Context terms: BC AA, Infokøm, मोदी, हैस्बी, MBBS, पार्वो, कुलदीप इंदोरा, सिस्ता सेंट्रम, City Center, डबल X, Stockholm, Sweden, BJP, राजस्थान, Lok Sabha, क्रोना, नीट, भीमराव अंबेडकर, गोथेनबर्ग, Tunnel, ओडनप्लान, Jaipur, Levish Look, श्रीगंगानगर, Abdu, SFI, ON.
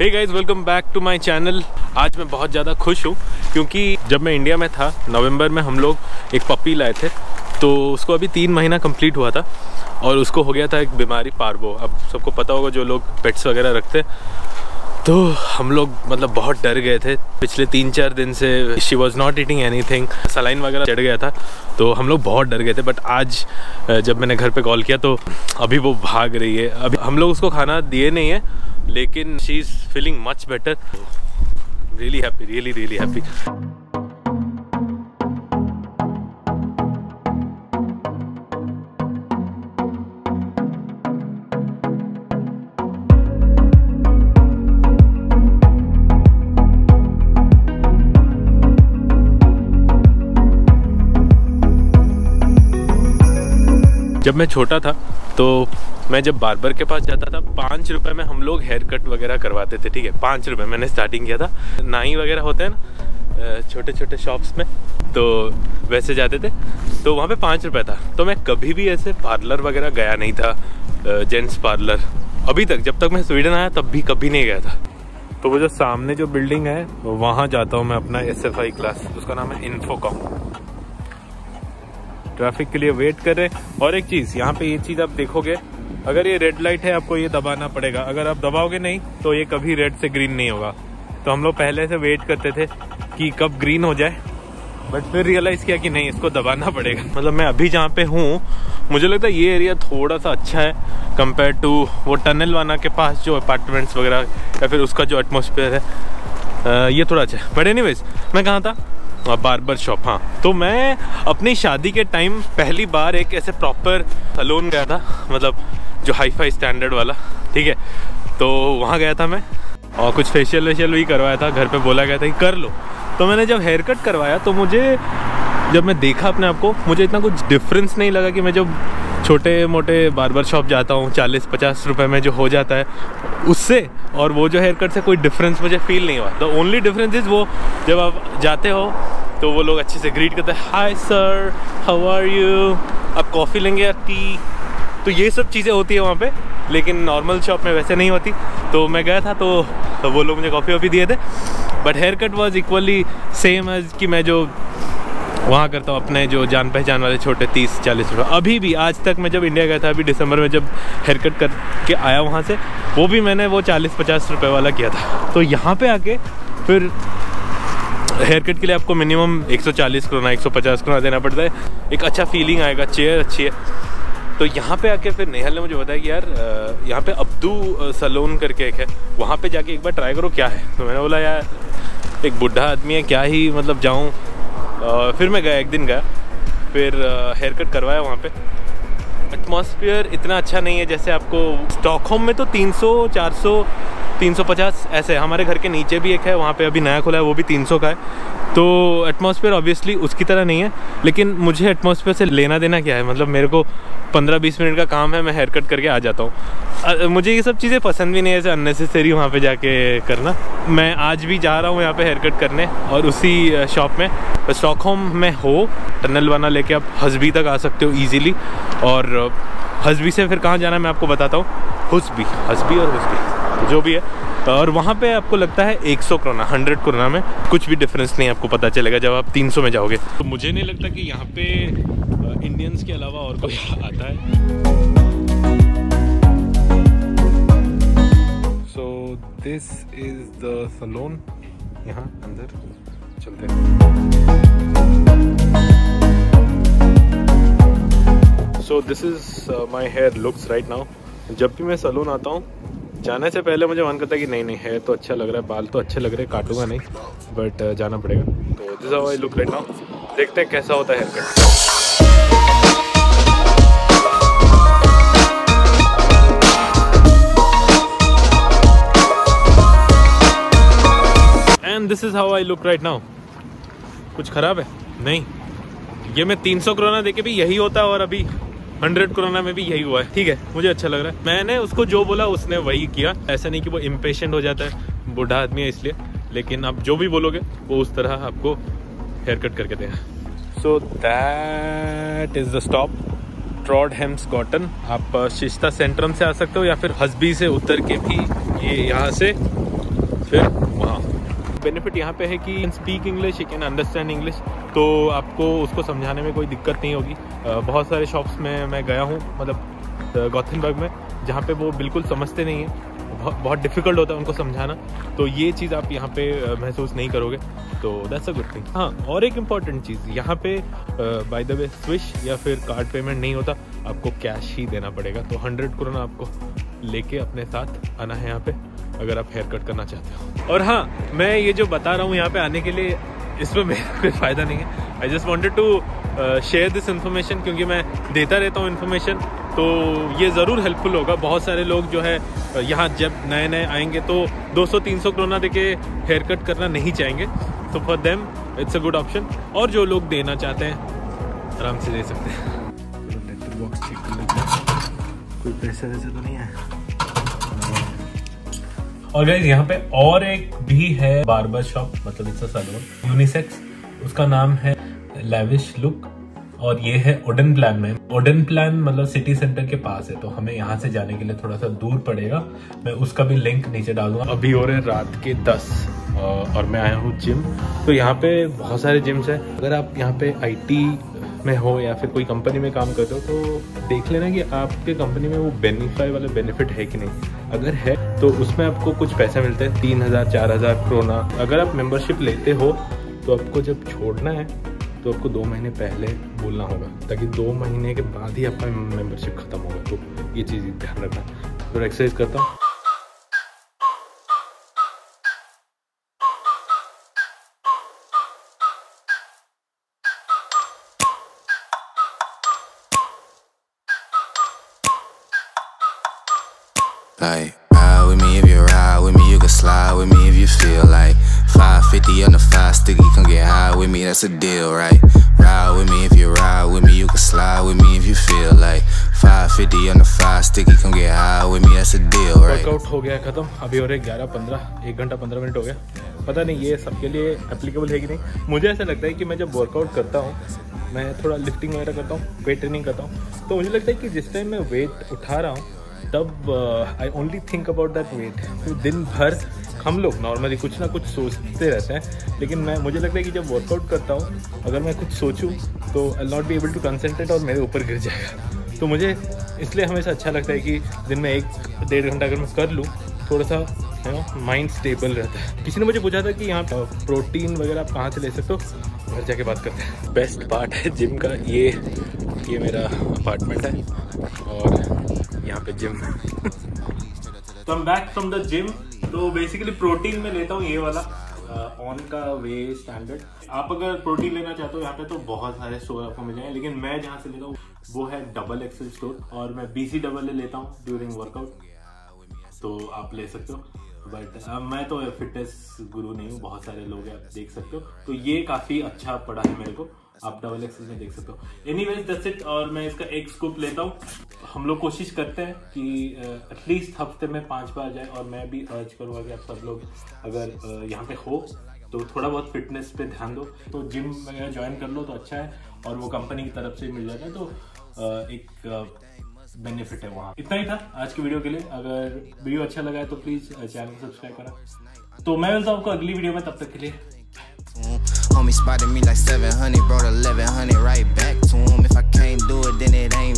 Hey guys welcome back to my channel. आज मैं बहुत ज़्यादा खुश हूँ क्योंकि जब मैं इंडिया में था नवंबर में हम लोग एक पप्पी लाए थे, तो उसको अभी 3 महीना कंप्लीट हुआ था और उसको हो गया था एक बीमारी पार्वो। अब सबको पता होगा जो लोग पेट्स वगैरह रखते हैं। तो हम लोग मतलब बहुत डर गए थे। पिछले 3-4 दिन से she was not eating anything, saline वगैरह चढ़ गया था तो हम लोग बहुत डर गए थे। बट आज जब मैंने घर पर कॉल किया तो अभी वो भाग रही है। अभी हम लोग उसको खाना दिए नहीं है लेकिन she is feeling much better. Really happy, really really happy. जब मैं छोटा था तो मैं जब बार्बर के पास जाता था 5 रुपए में हम लोग हेयर कट वगैरह करवाते थे। ठीक है, 5 रुपए मैंने स्टार्टिंग किया था। नाई वगैरह होते हैं ना छोटे छोटे शॉप्स में, तो वैसे जाते थे तो वहाँ पे 5 रुपए था। तो मैं कभी भी ऐसे पार्लर वगैरह गया नहीं था, जेंट्स पार्लर, अभी तक। जब तक मैं स्वीडन आया तब भी कभी नहीं गया था। तो वो जो सामने जो बिल्डिंग है वहाँ जाता हूँ मैं अपना SFI क्लास, उसका नाम है इन्फोकॉम। ट्रैफिक के लिए वेट कर रहे हैं। और एक चीज़ यहाँ पे, ये चीज़ आप देखोगे, अगर ये रेड लाइट है आपको ये दबाना पड़ेगा। अगर आप दबाओगे नहीं तो ये कभी रेड से ग्रीन नहीं होगा। तो हम लोग पहले से वेट करते थे कि कब ग्रीन हो जाए, बट फिर रियलाइज़ किया कि नहीं, इसको दबाना पड़ेगा। मतलब मैं अभी जहाँ पे हूँ मुझे लगता है ये एरिया थोड़ा सा अच्छा है कंपेयर टू वो टनल वाला के पास जो अपार्टमेंट्स वगैरह या फिर उसका जो एटमोसफेयर है ये थोड़ा अच्छा है। बट एनीवेज मैं कहाँ था? Barber shop. हाँ, तो मैं अपनी शादी के टाइम पहली बार एक ऐसे प्रॉपर सलून गया था, मतलब जो हाई फाई स्टैंडर्ड वाला। ठीक है, तो वहाँ गया था मैं और कुछ फेशियल वेशियल भी करवाया था। घर पे बोला गया था कि कर लो। तो मैंने जब हेयर कट करवाया तो मुझे, जब मैं देखा अपने आप को, मुझे इतना कुछ डिफरेंस नहीं लगा कि मैं जब छोटे मोटे बार्बर शॉप जाता हूँ 40-50 रुपये में जो हो जाता है उससे, और वो जो हेयर कट से कोई डिफरेंस मुझे फील नहीं हुआ। द ओनली डिफरेंस इज़ वो जब आप जाते हो तो वो लोग अच्छे से ग्रीट करते हैं, hi sir how are you, आप कॉफ़ी लेंगे या टी? तो ये सब चीज़ें होती है वहाँ पे, लेकिन नॉर्मल शॉप में वैसे नहीं होती। तो मैं गया था तो वो लोग मुझे कॉफ़ी वॉफ़ी दिए थे। But haircut was equally same as कि मैं जो वहाँ करता हूँ अपने जो जान पहचान वाले छोटे 30-40 रुपये। अभी भी आज तक मैं जब इंडिया गया था, अभी दिसंबर में जब हेयर कट करके आया वहाँ से, वो भी मैंने वो 40-50 रुपये वाला किया था। तो यहाँ पर आके फिर हेयर कट के लिए आपको मिनिमम 140 क्रोना 150 क्रोना देना पड़ता है। एक अच्छा फीलिंग आएगा, चेयर अच्छी है। तो यहाँ पे आके फिर नेहल ने मुझे बताया कि यार यहाँ पे अब्दू सलून करके एक है, वहाँ पे जाके एक बार ट्राई करो क्या है। तो मैंने बोला यार एक बूढ़ा आदमी है, क्या ही मतलब जाऊँ। फिर मैं गया, एक दिन गया, फिर हेयर कट करवाया। वहाँ पर एटमॉस्फेयर इतना अच्छा नहीं है जैसे आपको स्टॉकहोम में। तो 300, 400, 350 ऐसे। हमारे घर के नीचे भी एक है, वहाँ पे अभी नया खुला है, वो भी 300 का है। तो एटमॉस्फेयर ऑब्वियसली उसकी तरह नहीं है, लेकिन मुझे एटमॉस्फेयर से लेना देना क्या है। मतलब मेरे को 15-20 मिनट का काम है, मैं हेयर कट करके आ जाता हूँ। मुझे ये सब चीज़ें पसंद भी नहीं है, ऐसे अननेसेसरी वहाँ पे जाके करना। मैं आज भी जा रहा हूँ यहाँ पे हेयर कट करने, और उसी शॉप में स्टॉकहोम में हो टनल वाला लेके आप हैस्बी तक आ सकते हो ईजीली। और हैस्बी से फिर कहाँ जाना है मैं आपको बताता हूँ। हैस्बी और हैस्बी जो भी है, और वहाँ पे आपको लगता है 100 क्रोना 100 क्रोना में कुछ भी डिफरेंस नहीं आपको पता चलेगा जब आप 300 में जाओगे। तो मुझे नहीं लगता कि यहाँ पे इंडियंस के अलावा और कोई आता है। So this is the salon, यहाँ अंदर चलते हैं। So this is my hair looks right now. जब भी मैं सलून आता हूँ जाने से पहले मुझे मन करता है कि नहीं नहीं है तो अच्छा लग रहा है, बाल तो अच्छे लग रहे, काटूंगा नहीं, बट जाना पड़ेगा। तो this how I look right now. देखते हैं कैसा होता है haircut. And this is how I look right now. कुछ खराब है नहीं। ये मैं 300 कोरोना देके भी यही होता है, और अभी 100 कोरोना में भी यही हुआ है। ठीक है, मुझे अच्छा लग रहा है। मैंने उसको जो बोला उसने वही किया। ऐसा नहीं कि वो इम्पेशेंट हो जाता है, बूढ़ा आदमी है इसलिए, लेकिन आप जो भी बोलोगे वो उस तरह आपको हेयर कट करके देगा। So that is the stop, ट्रॉड हेम्स cotton. आप सिस्ता सेंट्रम से आ सकते हो या फिर हैस्बी से उतर के भी ये यहाँ से फिर वहाँ बेनिफिट यहाँ पे है कि speak English, you can understand English, तो आपको उसको समझाने में कोई दिक्कत नहीं होगी। बहुत सारे शॉप्स में मैं गया हूँ, मतलब गोथेनबर्ग में, जहाँ पे वो बिल्कुल समझते नहीं है, बहुत डिफ़िकल्ट होता है उनको समझाना, तो ये चीज़ आप यहाँ पे महसूस नहीं करोगे, तो दैट्स अ गुड थिंग। हाँ, और एक इम्पॉर्टेंट चीज़ यहाँ पे बाय द वे स्विश या फिर कार्ड पेमेंट नहीं होता, आपको कैश ही देना पड़ेगा। तो 100 कोरोना आपको लेके अपने साथ आना है यहाँ पे, अगर आप हेयर कट करना चाहते हो। और हाँ, मैं ये जो बता रहा हूँ यहाँ पे आने के लिए, इसमें मेरा कोई फ़ायदा नहीं है। I just wanted to share this information, क्योंकि मैं देता रहता हूँ इन्फॉर्मेशन, तो ये ज़रूर हेल्पफुल होगा। बहुत सारे लोग जो है यहाँ जब नए नए आएंगे तो 200-300 कोरोना देके हेयर कट करना नहीं चाहेंगे, तो for them it's a good option. और जो लोग देना चाहते हैं आराम से दे सकते हैं। कोई पैसा वैसा तो नहीं है। और गाइस यहाँ पे और एक भी है बार्बर शॉप, मतलब इट्स अ सैलून, यूनिसेक्स, उसका नाम है लेविश लुक, और ये है ओडनप्लान में। ओडनप्लान मतलब सिटी सेंटर के पास है, तो हमें यहाँ से जाने के लिए थोड़ा सा दूर पड़ेगा। मैं उसका भी लिंक नीचे डालूंगा। अभी हो रहे रात के 10 और मैं आया हूँ जिम, तो यहाँ पे बहुत सारे जिम्स हैं। अगर आप यहाँ पे आईटी में हो या फिर कोई कंपनी में काम करते हो, तो देख लेना कि आपके कंपनी में वो बेनिफाई वाला बेनिफिट है कि नहीं। अगर है तो उसमें आपको कुछ पैसा मिलता है, 3000-4000 कोरोना। अगर आप मेम्बरशिप लेते हो तो आपको जब छोड़ना है तो आपको 2 महीने पहले बोलना होगा, ताकि 2 महीने के बाद ही आपका मेंबरशिप खत्म होगा। तो ये चीज़ ध्यान रखना। तो एक्सरसाइज करता हूँ। Ride with me if you ride with me, you can slide with me if you feel like 550 on the 5 sticky, come get high with me, that's a deal, right? Ride with me if you ride with me, you can slide with me if you feel like 550 on the 5 sticky, come get high with me, that's a deal, right? Workout हो गया खत्म। अभी हो रहे 11:15, 1 घंटा 15 minute हो गया। पता नहीं ये सबके लिए एप्लीकेबल है कि नहीं। मुझे ऐसा लगता है कि मैं जब वर्कआउट करता हूँ, मैं थोड़ा लिफ्टिंग वगैरह करता हूँ, वेट ट्रेनिंग करता हूँ, तो मुझे लगता है कि जिस टाइम मैं वेट उठा रहा हूँ तब I only think about that weight. तो दिन भर हम लोग नॉर्मली कुछ ना कुछ सोचते रहते हैं, लेकिन मुझे लगता है कि जब वर्कआउट करता हूँ, अगर मैं कुछ सोचूँ तो I not be able to concentrate और मेरे ऊपर गिर जाएगा। तो मुझे इसलिए हमेशा अच्छा लगता है कि दिन में 1-1.5 घंटा अगर मैं कर लूँ, थोड़ा सा माइंड स्टेबल रहता है। किसी ने मुझे पूछा था कि यहाँ प्रोटीन वगैरह आप कहाँ से ले सकते हो, घर जाके बात करते हैं। बेस्ट पार्ट है जिम का, ये मेरा अपार्टमेंट है और यहाँ पे जिम है। Come back from the gym, तो बेसिकली प्रोटीन में लेता हूँ ये वाला ऑन का वे स्टैंडर्ड। आप अगर प्रोटीन लेना चाहते हो यहाँ पे तो बहुत सारे स्टोर आपको मिल जाएंगे, लेकिन मैं जहाँ से लेता हूँ वो है डबल X स्टोर, और मैं BC AA लेता हूँ ड्यूरिंग वर्कआउट, तो आप ले सकते हो। बट मैं तो फिटनेस गुरु नहीं हूँ, बहुत सारे लोग हैं, आप देख सकते हो, तो ये काफ़ी अच्छा पड़ा है मेरे को, आप डबल X में देख सकते हो। एनीवेज दैट्स इट, और मैं इसका 1 स्कूप लेता हूँ। हम लोग कोशिश करते हैं कि एटलीस्ट हफ्ते में 5 बार जाए, और मैं भी अर्ज करूँगा कि आप सब लोग अगर यहाँ पे हो तो थोड़ा बहुत फिटनेस पे ध्यान दो, तो जिम वगैरह ज्वाइन कर लो तो अच्छा है, और वो कंपनी की तरफ से मिल जाता है, तो एक बेनिफिट है वहाँ। इतना ही था आज की वीडियो के लिए। अगर वीडियो अच्छा लगा है तो प्लीज चैनल को सब्सक्राइब करना। तो मैं मिलता हूँ आपको अगली वीडियो में, तब तक के लिए। Homie spotted me like 700, brought 1100 right back to him. If I can't do it, then it ain't